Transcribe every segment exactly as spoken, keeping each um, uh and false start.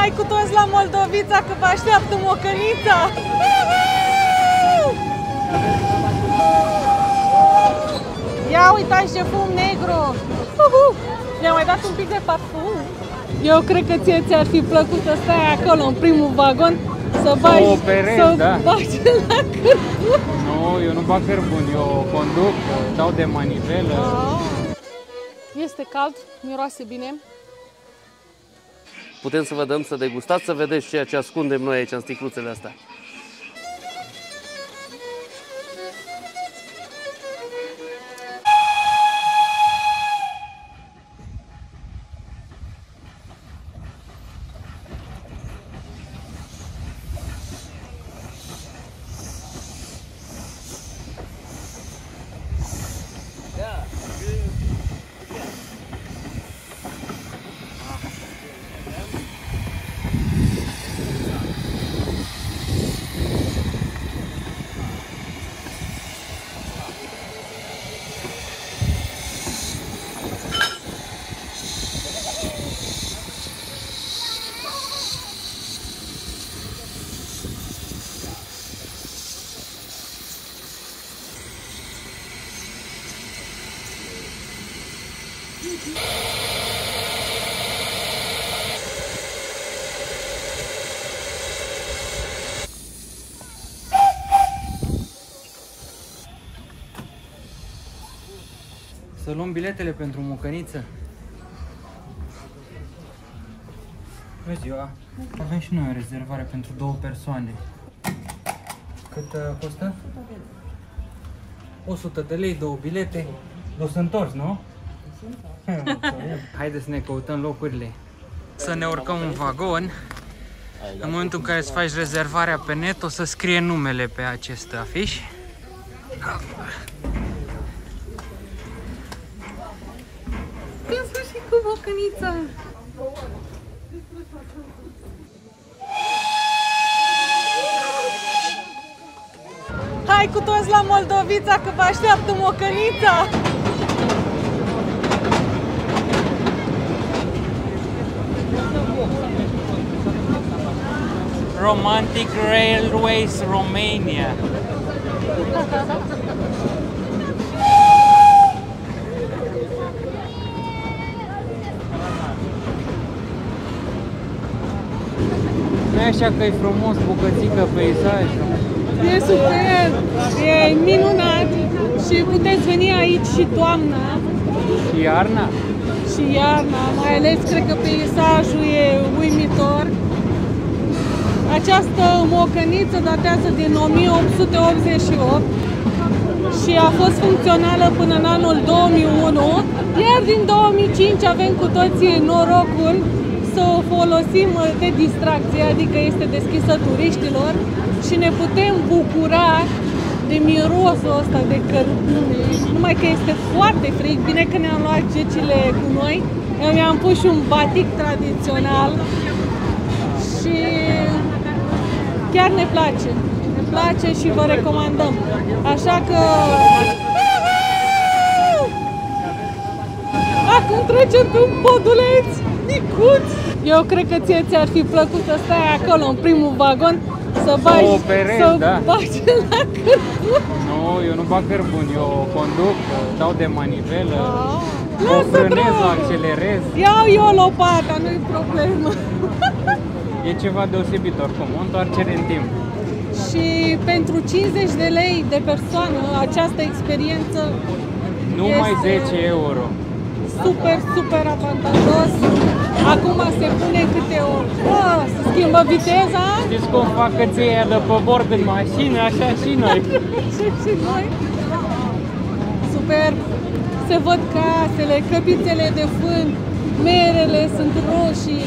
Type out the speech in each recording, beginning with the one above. hai cu toți la Moldovița, că vă așteaptă Mocănița! Ia uitați ce fum negru! Mi-a mai dat un pic de parfum. Eu cred că ție ți-ar fi plăcut să stai acolo, în primul vagon, să bagi, operez, să da. bagi la cărbun. Nu, eu nu bag cărbun, eu conduc, dau de manivelă. Wow. Este cald, miroase bine. Putem să vă dăm să degustați, să vedeți ceea ce ascundem noi aici în sticluțele astea. Să luăm biletele pentru Mocăniță. Bună ziua! Avem și noi o rezervare pentru două persoane. Cât costă? o sută de lei, două bilete. O să întors, nu? Haideți să ne căutăm locurile. Să ne urcăm în vagon. În momentul în care îți faci rezervarea pe net, o să scrie numele pe acest afiș. Cu Mocănița! Hai cu toți la Moldovița, că vă așteaptă Mocănița! Romantic Railways Romania! Așa că e frumos, bucățică, peisajul. E super, e minunat și puteți veni aici și toamna. Și iarna? Și iarna, mai ales cred că peisajul e uimitor. Această Mocăniță datează din o mie opt sute optzeci și opt și a fost funcțională până în anul două mii unu, iar din două mii cinci avem cu toții norocul să o folosim de distracție, adică este deschisă turiștilor și ne putem bucura de mirosul ăsta de cărbune. Numai că este foarte frig, bine că ne-am luat gecile cu noi. Eu mi-am pus și un batic tradițional și chiar ne place. Ne place și vă recomandăm. Așa că... Acum trecem pe un poduleț. Eu cred că ție ți-ar fi plăcut să stai acolo, în primul vagon, să bagi, operez, să da. bagi la cărbun. Nu, eu nu bag cărbun, eu conduc, dau de manivelă, oh, o frânez, o accelerez. Iau eu lopata, nu-i problemă. E ceva deosebit oricum, o întoarcere în timp. Și pentru cincizeci de lei de persoană, această experiență numai este... zece euro. Super, super avantajos. Acum se pune câte o... Ah, se schimbă viteza. Știți cum fac ăția de pe bord în mașină? Așa și noi. și noi. Super. Se văd casele, căpițele de fân, merele sunt roșii,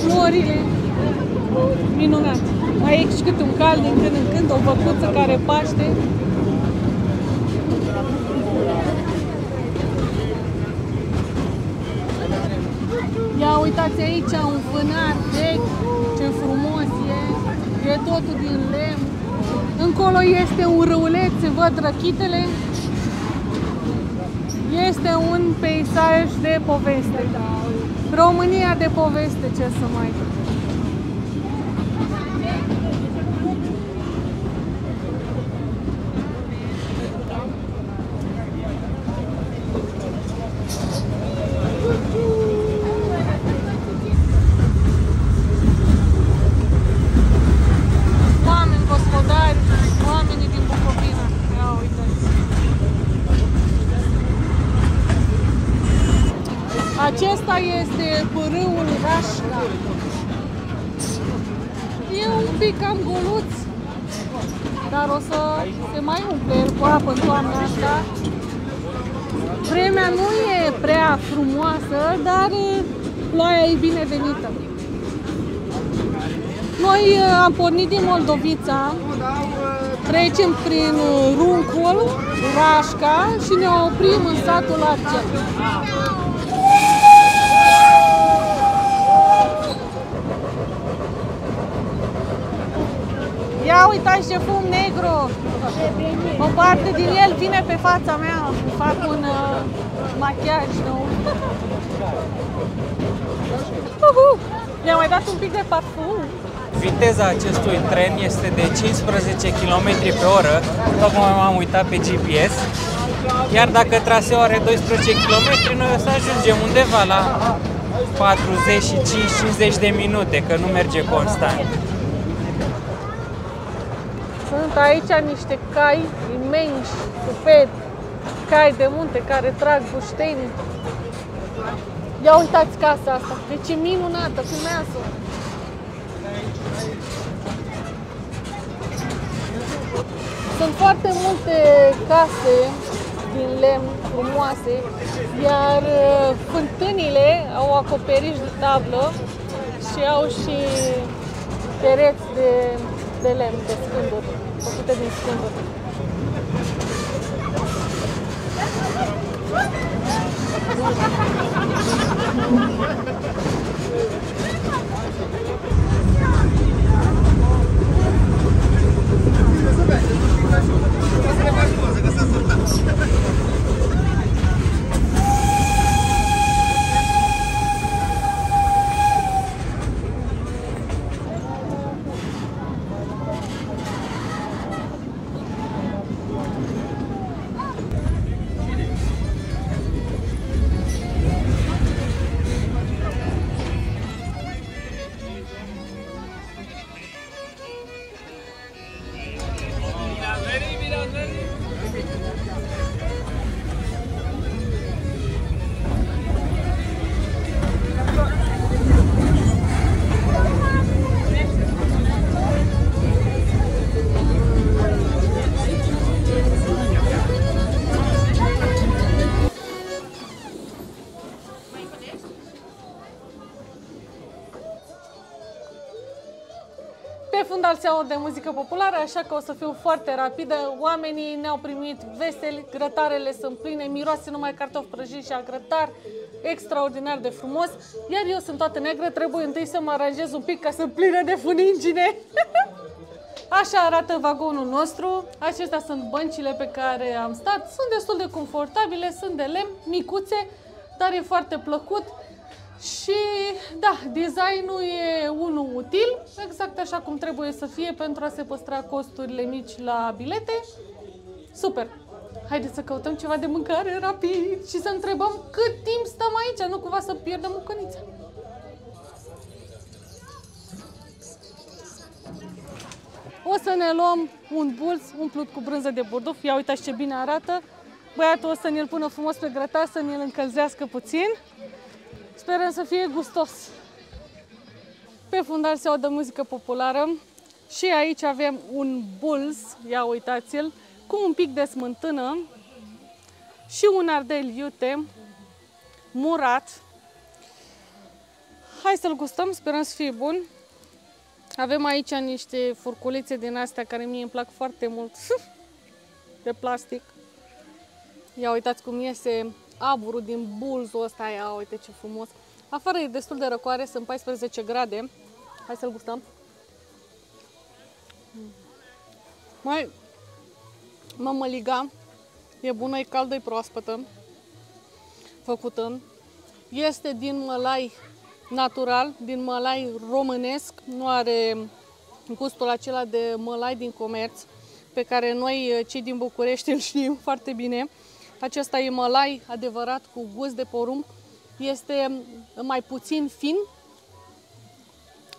florile. Minunat. Mai e și câte un cal din când în când, o băcuță care paște. Ia uitați aici un vânar vechi, ce frumos e, e totul din lemn. Încolo este un râuleț, se văd rachitele. Este un peisaj de poveste. România de poveste, ce să mai... Acesta este râul Rașca. E un pic cam goluț, dar o să se mai umple cu apă în toamna asta. Vremea nu e prea frumoasă, dar ploaia e binevenită. Noi am pornit din Moldovița, trecem prin Runcu Rașca și ne oprim în satul Argel. Ia uitați ce fum negru! O parte din el vine pe fața mea, fac un uh, machiaj nou. Uhu! Mi-a mai dat un pic de parfum. Viteza acestui tren este de cincisprezece kilometri pe oră, tocmai m-am uitat pe G P S. Iar dacă traseul are doisprezece kilometri, noi o să ajungem undeva la patruzeci și cinci cincizeci de minute, că nu merge constant. Sunt aici niște cai imensi, cupedi, cai de munte care trag buștenii. Ia uitați casa asta, deci e minunată, frumoasă. Sunt foarte multe case din lemn frumoase, iar fântânile au acoperiș de tablă și au și pereți de, de lemn, de scânduri, făcute din scânduri. Fundal seaua de muzică populară, așa că o să fiu foarte rapidă. Oamenii ne-au primit veseli, grătarele sunt pline, miroase numai cartofi prăjiți și a grătar, extraordinar de frumos. Iar eu sunt toată neagră, trebuie întâi să mă aranjez un pic ca să plină de funingine. Așa arată vagonul nostru. Acestea sunt băncile pe care am stat. Sunt destul de confortabile, sunt de lemn, micuțe, dar e foarte plăcut. Și da, designul e unul util, exact așa cum trebuie să fie pentru a se păstra costurile mici la bilete. Super! Haideți să căutăm ceva de mâncare rapid și să întrebăm cât timp stăm aici, nu cumva să pierdem Mocănița. O să ne luăm un bulț umplut cu brânză de burduf, ia uitați ce bine arată. Băiatul o să ne-l pună frumos pe grătar, să ne-l încălzească puțin. Sperăm să fie gustos. Pe fundal se audă muzică populară și aici avem un bulz, ia uitați-l, cu un pic de smântână și un ardel iute murat. Hai să-l gustăm, sperăm să fie bun. Avem aici niște furculițe din astea care mie îmi plac foarte mult, de plastic. Ia uitați cum iese aburul din bulzul ăsta, ia uite ce frumos. Afară e destul de răcoare, sunt paisprezece grade. Hai să-l gustăm. Mai mămăliga e bună, e caldă, e proaspătă, făcută. Este din mălai natural, din mălai românesc, nu are gustul acela de mălai din comerț, pe care noi, cei din București, îl știm foarte bine. Acesta e mălai adevărat cu gust de porumb, este mai puțin fin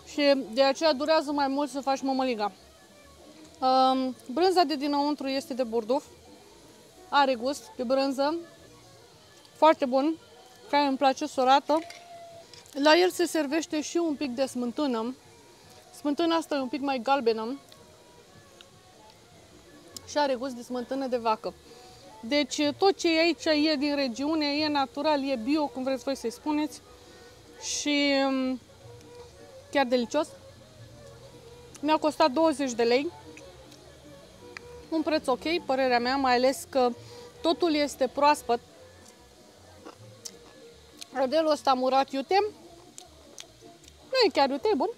și de aceea durează mai mult să faci mămăliga. Brânza de dinăuntru este de burduf, are gust de brânză, foarte bun, cai, îmi place sorată. La el se servește și un pic de smântână. Smântâna asta e un pic mai galbenă și are gust de smântână de vacă. Deci tot ce e aici e din regiune, e natural, e bio, cum vreți voi să-i spuneți. Și chiar delicios. Mi-a costat douăzeci de lei. Un preț ok, părerea mea, mai ales că totul este proaspăt. Ardelul ăsta murat iute. Nu e chiar iute, e bun.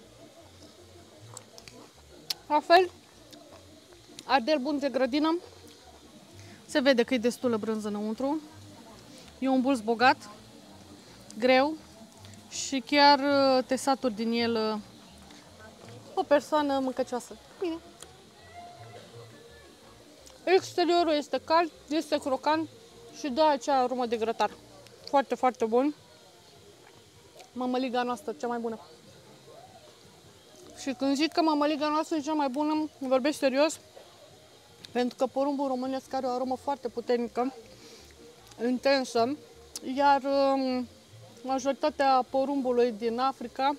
La fel, ardel bun de grădină. Se vede că e destulă brânză înăuntru. E un bulț bogat, greu și chiar te saturi din el. O persoană mâncăcioasă. Bine. Exteriorul este cald, este crocant și dă acea aromă de grătar. Foarte, foarte bun. Mămăliga noastră, cea mai bună. Și când zic că mămăliga noastră e cea mai bună, vorbesc serios, pentru că porumbul românesc are o aromă foarte puternică, intensă, iar majoritatea porumbului din Africa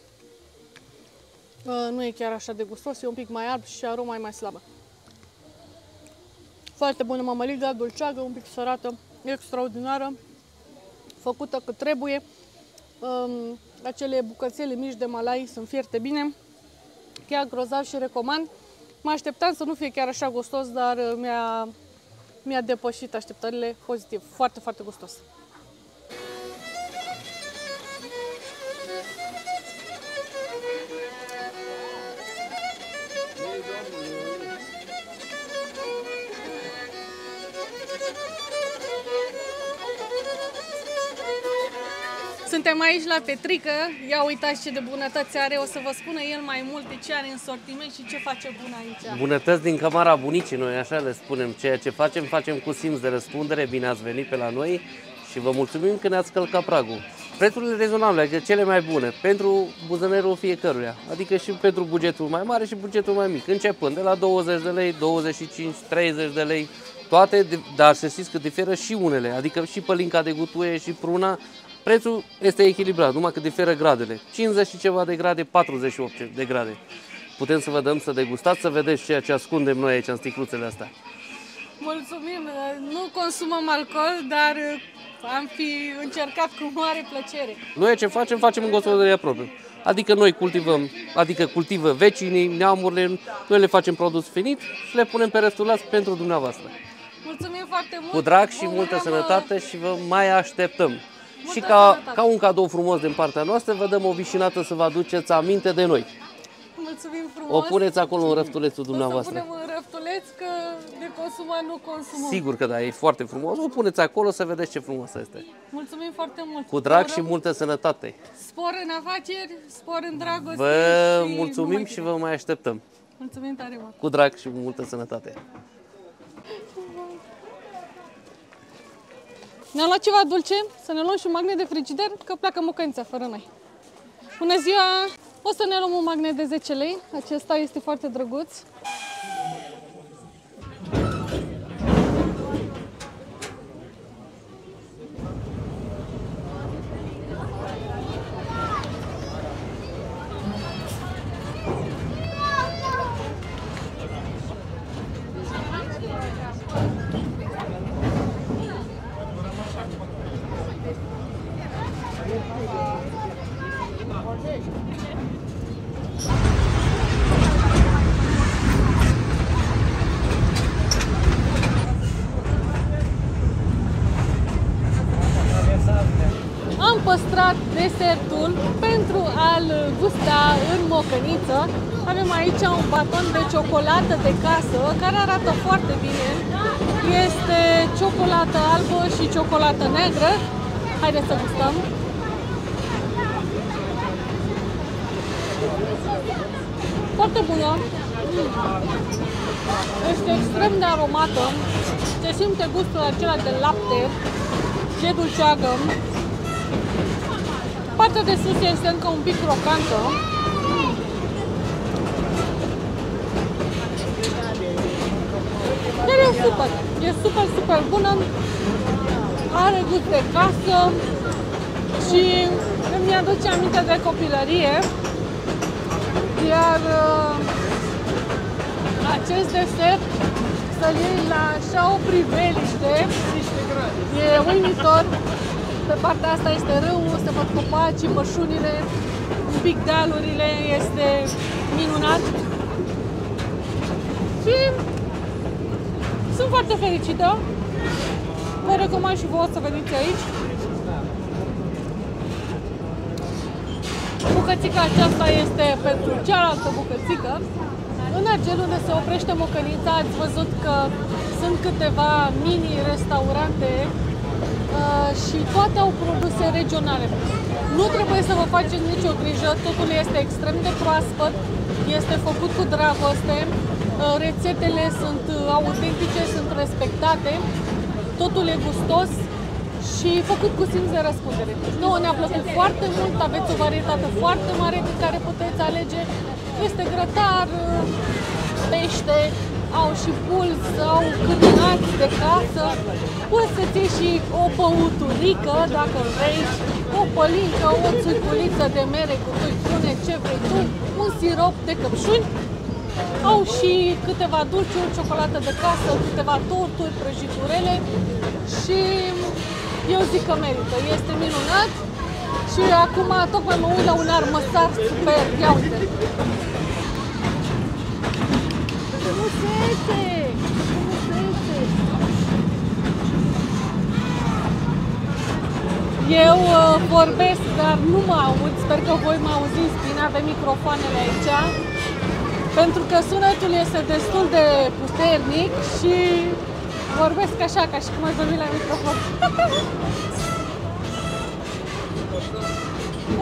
nu e chiar așa de gustos, e un pic mai alb și aroma e mai slabă. Foarte bună mămăliga, dulceagă, un pic sărată, extraordinară, făcută cât trebuie. Acele bucățele mici de malai sunt fierte bine, chiar grozav și recomand. Mă așteptam să nu fie chiar așa gustos, dar mi-a mi-a depășit așteptările pozitiv. Foarte, foarte gustos. Suntem aici la Petrica, ia uitați ce de bunătăți are, o să vă spună el mai multe ce are în sortiment și ce face bun aici. Bunătăți din camara bunicii, noi așa le spunem, ceea ce facem, facem cu simț de răspundere, bine ați venit pe la noi și vă mulțumim că ne-ați călcat pragul. Prețurile rezonabile, adică cele mai bune, pentru buzănerul fiecăruia, adică și pentru bugetul mai mare și bugetul mai mic, începând de la douăzeci de lei, douăzeci și cinci, treizeci de lei, toate, dar să știți că diferă și unele, adică și pălinca de gutuie și pruna. Prețul este echilibrat, numai că diferă gradele. cincizeci și ceva de grade, patruzeci și opt de grade. Putem să vă dăm să degustați, să vedeți ceea ce ascundem noi aici în sticluțele astea. Mulțumim! Nu consumăm alcool, dar am fi încercat cu mare plăcere. Noi ce facem, facem în gospodăria proprie. Adică noi cultivăm, adică cultivă vecinii, neamurile, noi le facem produs finit și le punem pe restul las pentru dumneavoastră. Mulțumim foarte mult! Cu drag și multă sănătate și vă mai așteptăm! Și ca, ca un cadou frumos din partea noastră, vă dăm o vișinată să vă aduceți aminte de noi. Mulțumim frumos! O puneți acolo în răftulețul dumneavoastră. O punem în răftuleț, că de consumat nu consumăm. Sigur că da, e foarte frumos. O puneți acolo să vedeți ce frumoasă este. Mulțumim foarte mult! Cu drag și multă sănătate! Spor în afaceri, spor în dragoste! Vă și mulțumim și vă mai așteptăm! Mulțumim tare mult! Cu drag și multă sănătate! Ne-am luat ceva dulce, să ne luăm și un magnet de frigider, că pleacă Mocănița fără noi. Bună ziua! O să ne luăm un magnet de zece lei, acesta este foarte drăguț. Am păstrat desertul pentru a-l gusta în Mocăniță. Avem aici un baton de ciocolată de casă care arată foarte bine. Este ciocolată albă și ciocolată neagră. Haideți să gustăm! Foarte bună! Este extrem de aromată. Se simte gustul acela de lapte, de dulceagă. Partea de sus este încă un pic crocantă. Dar e super! E super, super bună! Are gust de casă, și îmi aduce aminte de copilărie, iar uh, acest desert să iei la așa o priveliște e uimitor. Pe partea asta este râul, se văd copacii, pășunile, un pic dealurile, este minunat. Și sunt foarte fericită. Vă recomand și vouă să veniți aici. Bucățica aceasta este pentru cealaltă bucățică. În Argel, unde se oprește Mocănița, ați văzut că sunt câteva mini-restaurante uh, și toate au produse regionale. Nu trebuie să vă faceți nicio grijă, totul este extrem de proaspăt, este făcut cu dragoste, uh, rețetele sunt autentice, sunt respectate, totul e gustos și făcut cu simț de răspundere. Nouă ne-a plăcut foarte mult, aveți o varietate foarte mare din care puteți alege. Este grătar, pește, au și pulz, au cârnați de casă. Poți să-ți iei și o băuturică, dacă vrei, o pălincă, o țuiculiță de mere cu tui prune, ce vrei tu, un sirop de căpșuni. Au și câteva dulciuri, ciocolată de casă, câteva torturi, prăjiturele și eu zic că merită. Este minunat și acum tocmai mă uit la un armăsar super, ia uite! Frumusețe! Frumusețe! Eu uh, vorbesc, dar nu mă aud, sper că voi mă auziți bine, avem microfoanele aici. Pentru că sunetul este destul de puternic și vorbesc așa, ca și cum aș vorbi la microfon.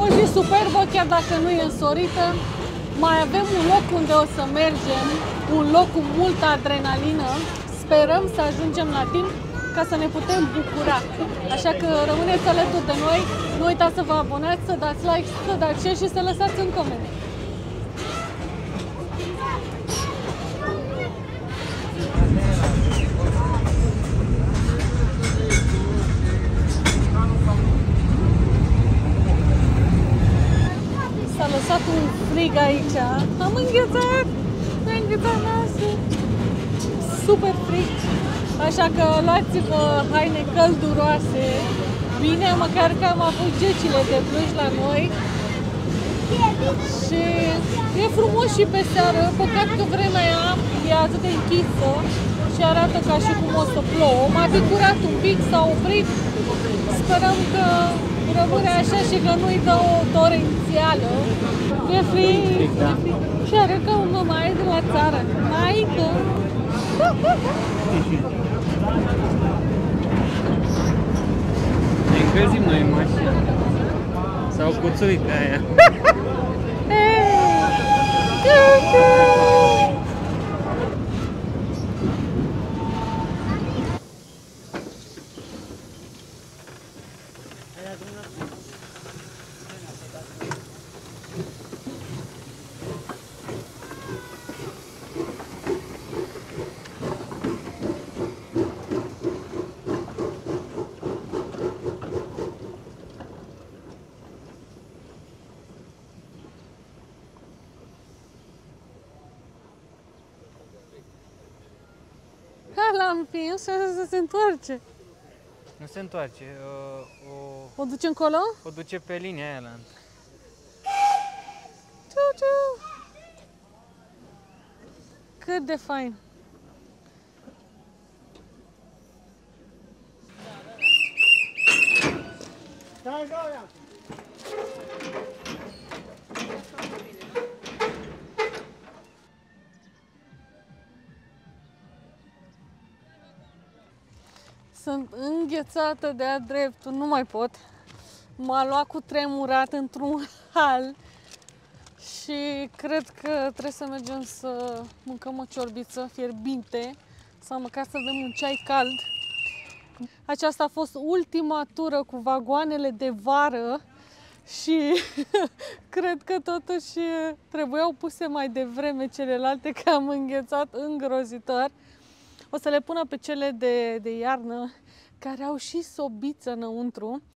O zi superbă, chiar dacă nu e însorită. Mai avem un loc unde o să mergem, un loc cu multă adrenalină. Sperăm să ajungem la timp ca să ne putem bucura. Așa că rămâneți alături de noi, nu uitați să vă abonați, să dați like, să dați share și să lăsați un comentariu. Aici am înghețat, ne-a înghețat nasul, super frig, așa că luați-vă haine călduroase, bine, măcar că am avut gecile de pluș la noi și e frumos și pe seară, păcat că vremea e atât de închisă și arată ca și cum o să plouă, m-a vicurat un pic, s-a oprit, sperăm că rămâne așa și că nu-i dă o torențială. E frig, da. Și are ca un mamaie de la țară. Maică! Ne încălzim noi în mașină. S-au cuțuit aia. Să se întoarce. Nu se întoarce. O, o, o duce încolo? O duce pe linia aia la... Ciu, ciu. Cât de fain! Da, da, da. Sunt înghețată de-a dreptul, nu mai pot. M-a luat cu tremurat într-un hal și cred că trebuie să mergem să mâncăm o ciorbiță fierbinte sau măcar să bem un ceai cald. Aceasta a fost ultima tură cu vagoanele de vară și cred că totuși trebuiau puse mai devreme celelalte, că am înghețat îngrozitor. O să le pună pe cele de, de iarnă, care au și sobiță înăuntru.